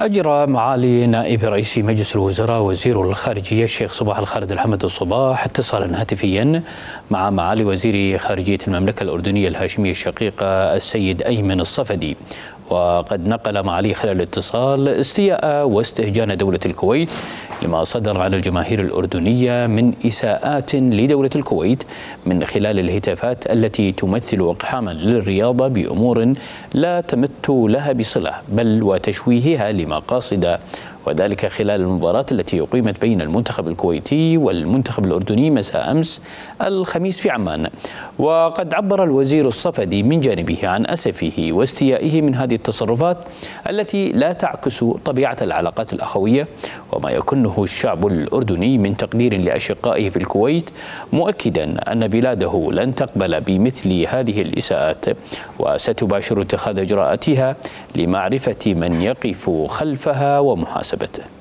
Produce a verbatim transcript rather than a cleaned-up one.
أجرى معالي نائب رئيس مجلس الوزراء وزير الخارجية الشيخ صباح الخالد الحمد الصباح اتصالا هاتفيا مع معالي وزير خارجية المملكة الأردنية الهاشمية الشقيقة السيد أيمن الصفدي، وقد نقل معاليه خلال الاتصال استياء واستهجان دولة الكويت لما صدر عن الجماهير الأردنية من إساءات لدولة الكويت من خلال الهتافات التي تمثل إقحاما للرياضة بأمور لا تمت لها بصلة بل وتشويهها لمقاصد، وذلك خلال المباراة التي أقيمت بين المنتخب الكويتي والمنتخب الأردني مساء أمس الخميس في عمان. وقد عبر الوزير الصفدي من جانبه عن أسفه واستيائه من هذه التصرفات التي لا تعكس طبيعة العلاقات الأخوية وما يكنه الشعب الأردني من تقدير لأشقائه في الكويت، مؤكدا أن بلاده لن تقبل بمثل هذه الإساءات وستباشر اتخاذ إجراءاتها لمعرفة من يقف خلفها ومحاسبته.